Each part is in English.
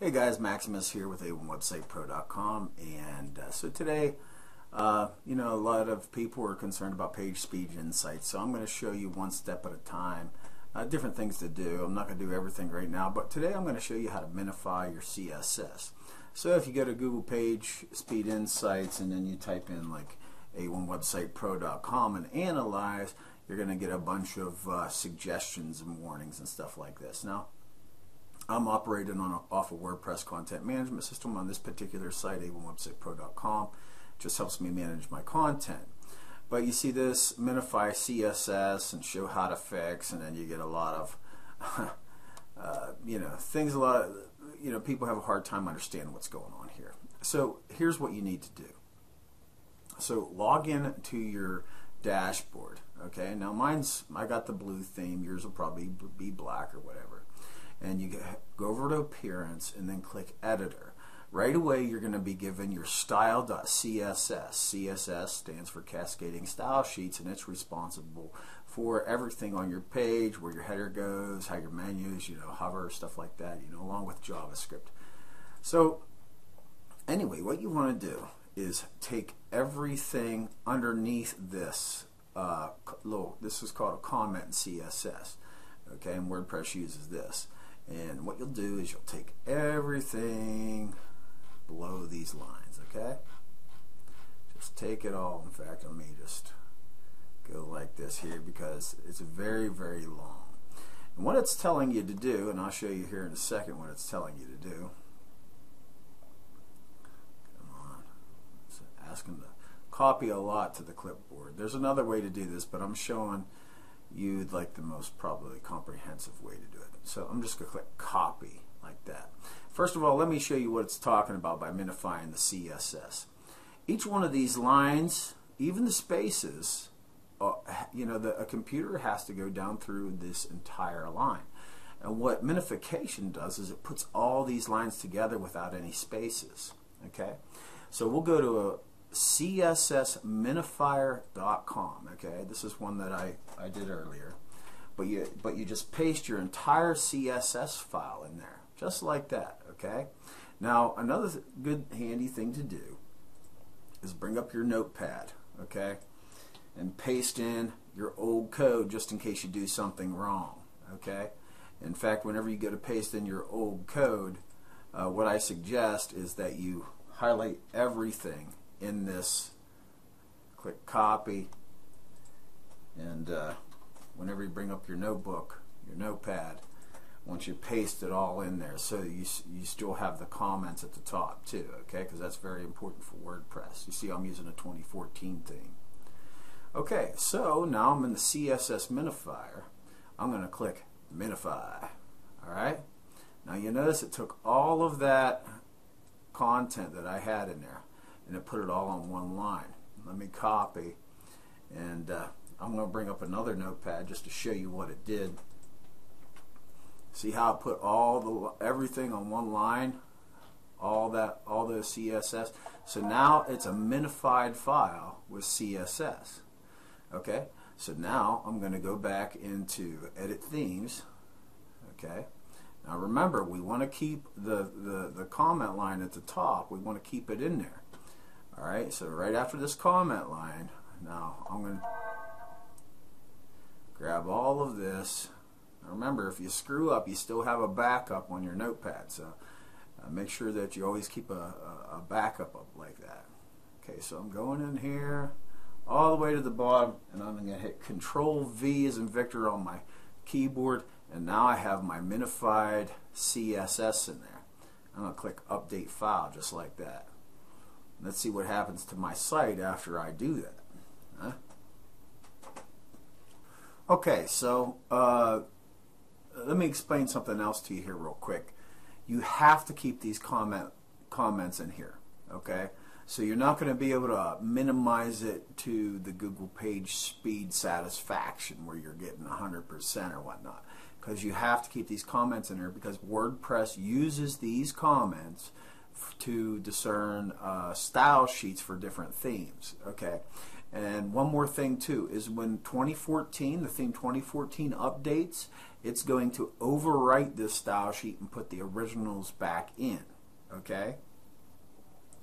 Hey guys, Maximus here with a1websitepro.com, and so today, a lot of people are concerned about page speed insights, so I'm going to show you one step at a time, different things to do. I'm not going to do everything right now, but today I'm going to show you how to minify your CSS. So if you go to Google page speed insights and then you type in like a1websitepro.com and analyze, you're going to get a bunch of suggestions and warnings and stuff like this. Now, I'm operating off a WordPress content management system on this particular site, a1websitepro.com. Just helps me manage my content. But you see this minify CSS and show how to fix, and then you get a lot of, things. A lot of, people have a hard time understanding what's going on here. So here's what you need to do. So log in to your dashboard. Okay. Now I got the blue theme. Yours will probably be black or whatever. And you go over to Appearance and then click Editor. Right away you're going to be given your style.css. CSS stands for Cascading Style Sheets, and it's responsible for everything on your page, where your header goes, how your menus, hover, stuff like that, along with JavaScript. So anyway, what you want to do is take everything underneath this this is called a comment in CSS. Okay, and WordPress uses this. And what you'll do is you'll take everything below these lines, okay? Just take it all. In fact, let me just go like this here because it's very, very long. And what it's telling you to do, and I'll show you here in a second what it's telling you to do. Come on. It's asking to copy a lot to the clipboard. There's another way to do this, but I'm showing you'd like the most probably comprehensive way to do it. So I'm just going to click copy like that. First of all, let me show you what it's talking about by minifying the CSS. Each one of these lines, even the spaces, a computer has to go down through this entire line. And what minification does is it puts all these lines together without any spaces. Okay, so we'll go to a CSSMinifier.com. okay, this is one that I did earlier, but you just paste your entire CSS file in there just like that. Okay, now another good handy thing to do is bring up your notepad, okay, and paste in your old code just in case you do something wrong. Okay, in fact, whenever you go to paste in your old code, what I suggest is that you highlight everything in this, click copy, and whenever you bring up your notebook, your notepad, once you paste it all in there, so you still have the comments at the top too, okay, because that's very important for WordPress. You see I'm using a 2014 theme. Okay, so now I'm in the CSS minifier. I'm going to click minify. Alright, now you notice it took all of that content that I had in there and it put it all on one line. Let me copy, and I'm going to bring up another notepad just to show you what it did. See how it put everything on one line, all those CSS. So now it's a minified file with CSS. Okay, so now I'm going to go back into Edit Themes. Okay. Now remember, we want to keep the comment line at the top. We want to keep it in there. Alright, so right after this comment line, now I'm going to grab all of this. Now remember, if you screw up, you still have a backup on your notepad, so make sure that you always keep a backup up like that. Okay, so I'm going in here all the way to the bottom, and I'm going to hit Control V as in Victor on my keyboard, and now I have my minified CSS in there. I'm going to click Update File just like that. Let's see what happens to my site after I do that. Huh? Okay, so let me explain something else to you here real quick. You have to keep these comments in here, okay? So you're not going to be able to minimize it to the Google page speed satisfaction where you're getting 100% or whatnot, because you have to keep these comments in there because WordPress uses these comments to discern style sheets for different themes. Okay, And one more thing too is when 2014, the theme 2014 updates, it's going to overwrite this style sheet and put the originals back in. Okay?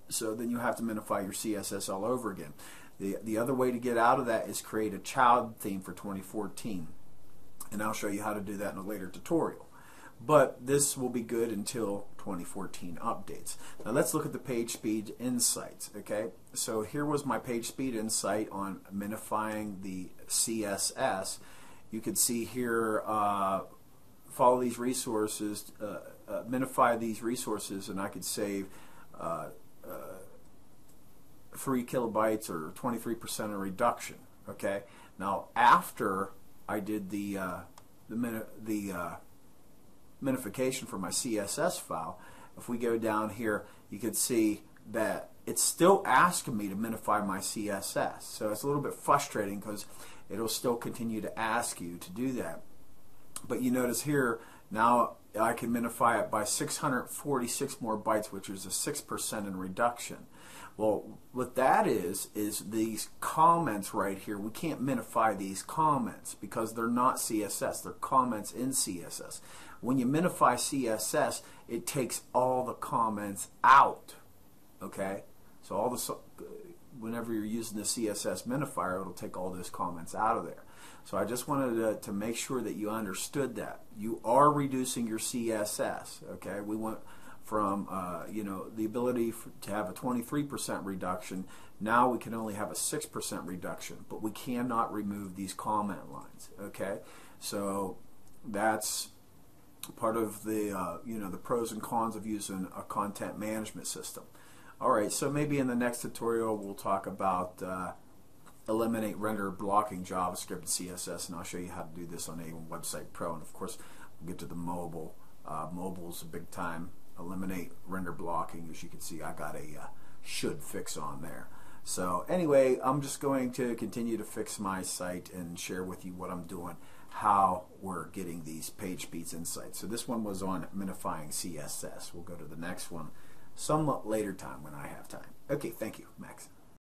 So then you have to minify your CSS all over again. The other way to get out of that is create a child theme for 2014. And I'll show you how to do that in a later tutorial. But this will be good until 2014 updates. Now let's look at the page speed insights. Okay, so here was my page speed insight on minifying the CSS. You can see here, follow these resources, minify these resources, and I could save 3 kilobytes or 23% of reduction. Okay, now after I did the minification for my CSS file, if we go down here, you can see that it's still asking me to minify my CSS. So it's a little bit frustrating because it'll still continue to ask you to do that. But you notice here, now I can minify it by 646 more bytes, which is a 6% in reduction. Well, what that is these comments right here. We can't minify these comments because they're not CSS. They're comments in CSS. When you minify CSS, it takes all the comments out. Okay? So all the, whenever you're using the CSS minifier, it'll take all those comments out of there. So I just wanted to make sure that you understood that. You are reducing your CSS. Okay? We want from the ability to have a 23% reduction, now we can only have a 6% reduction, but we cannot remove these comment lines. Okay, so that's part of the the pros and cons of using a content management system. All right, so maybe in the next tutorial we'll talk about eliminate render blocking JavaScript and CSS, and I'll show you how to do this on A1 Website Pro, and of course we'll get to the mobile. Mobile's a big time. Eliminate render blocking. As you can see, I got a should fix on there. So anyway, I'm just going to continue to fix my site and share with you what I'm doing, how we're getting these page speeds insights. So this one was on minifying CSS. We'll go to the next one somewhat later time when I have time. Okay, thank you, Max.